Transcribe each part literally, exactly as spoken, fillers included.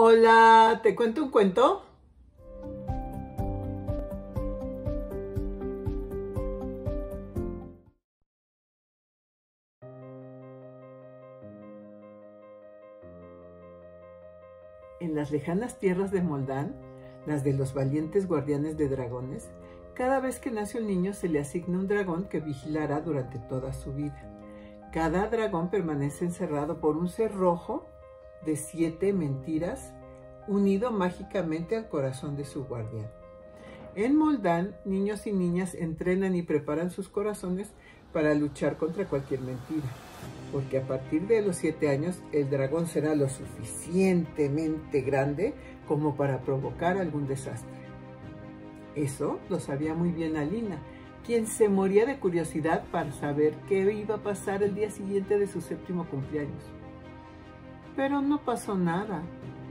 Hola, ¿te cuento un cuento? En las lejanas tierras de Moldán, las de los valientes guardianes de dragones, cada vez que nace un niño se le asigna un dragón que vigilará durante toda su vida. Cada dragón permanece encerrado por un cerrojo de siete mentiras, unido mágicamente al corazón de su guardián. En Moldán, niños y niñas entrenan y preparan sus corazones para luchar contra cualquier mentira, porque a partir de los siete años el dragón será lo suficientemente grande como para provocar algún desastre. Eso lo sabía muy bien Alina, quien se moría de curiosidad para saber qué iba a pasar el día siguiente de su séptimo cumpleaños. Pero no pasó nada.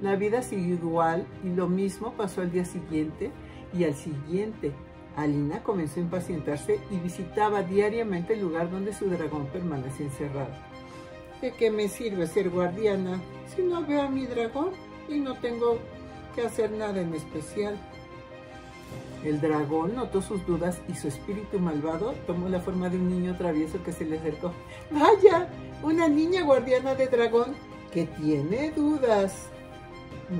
La vida siguió igual y lo mismo pasó al día siguiente y al siguiente. Alina comenzó a impacientarse y visitaba diariamente el lugar donde su dragón permanecía encerrado. ¿De qué me sirve ser guardiana si no veo a mi dragón y no tengo que hacer nada en especial? El dragón notó sus dudas y su espíritu malvado tomó la forma de un niño travieso que se le acercó. ¡Vaya! ¡Una niña guardiana de dragón que tiene dudas!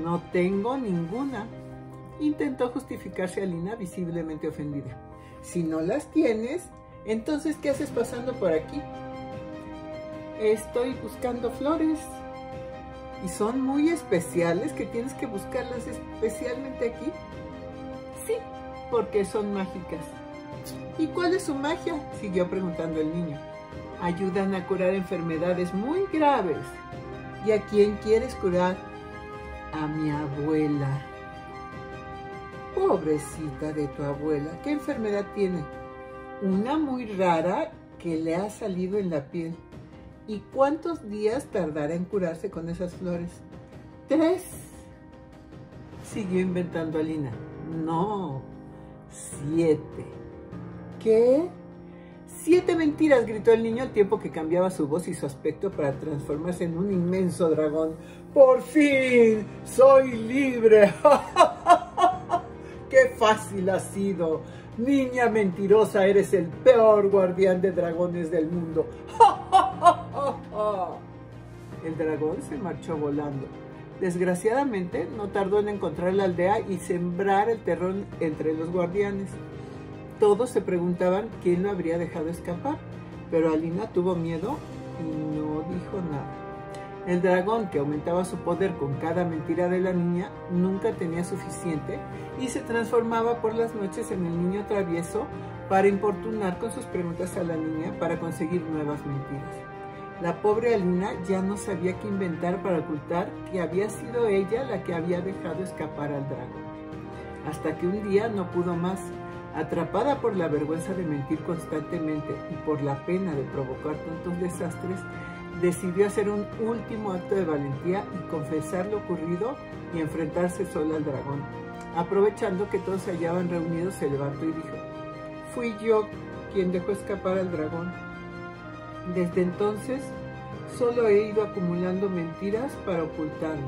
No tengo ninguna. Intentó justificarse Alina, visiblemente ofendida. Si no las tienes, entonces ¿qué haces pasando por aquí? Estoy buscando flores. Y son muy especiales, que tienes que buscarlas especialmente aquí. Sí, porque son mágicas. ¿Y cuál es su magia? Siguió preguntando el niño. Ayudan a curar enfermedades muy graves. ¿Y a quién quieres curar? A mi abuela. Pobrecita de tu abuela, ¿qué enfermedad tiene? Una muy rara que le ha salido en la piel. ¿Y cuántos días tardará en curarse con esas flores? Tres. Siguió inventando Alina. No, siete. ¿Qué? Siete mentiras, gritó el niño al tiempo que cambiaba su voz y su aspecto para transformarse en un inmenso dragón. ¡Por fin! ¡Soy libre! ¡Qué fácil ha sido! Niña mentirosa, eres el peor guardián de dragones del mundo. El dragón se marchó volando. Desgraciadamente, no tardó en encontrar la aldea y sembrar el terror entre los guardianes. Todos se preguntaban quién lo habría dejado escapar, pero Alina tuvo miedo y no dijo nada. El dragón, que aumentaba su poder con cada mentira de la niña, nunca tenía suficiente y se transformaba por las noches en el niño travieso para importunar con sus preguntas a la niña para conseguir nuevas mentiras. La pobre Alina ya no sabía qué inventar para ocultar que había sido ella la que había dejado escapar al dragón. Hasta que un día no pudo más. Atrapada por la vergüenza de mentir constantemente y por la pena de provocar tantos desastres, decidió hacer un último acto de valentía y confesar lo ocurrido y enfrentarse sola al dragón. Aprovechando que todos se hallaban reunidos, se levantó y dijo: fui yo quien dejó escapar al dragón. Desde entonces, solo he ido acumulando mentiras para ocultarlo.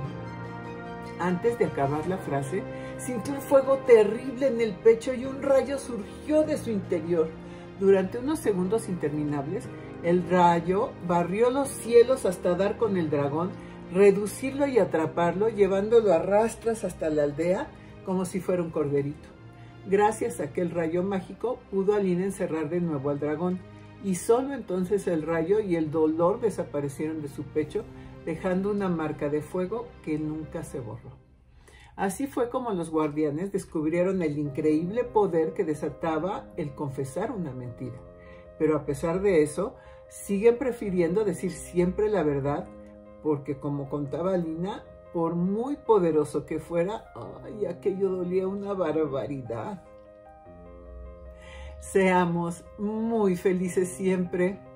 Antes de acabar la frase, sintió un fuego terrible en el pecho y un rayo surgió de su interior. Durante unos segundos interminables, el rayo barrió los cielos hasta dar con el dragón, reducirlo y atraparlo, llevándolo a rastras hasta la aldea como si fuera un corderito. Gracias a aquel rayo mágico pudo Alina encerrar de nuevo al dragón, y solo entonces el rayo y el dolor desaparecieron de su pecho, dejando una marca de fuego que nunca se borró. Así fue como los guardianes descubrieron el increíble poder que desataba el confesar una mentira. Pero a pesar de eso, siguen prefiriendo decir siempre la verdad, porque como contaba Alina, por muy poderoso que fuera, ¡ay, aquello dolía una barbaridad! Seamos muy felices siempre.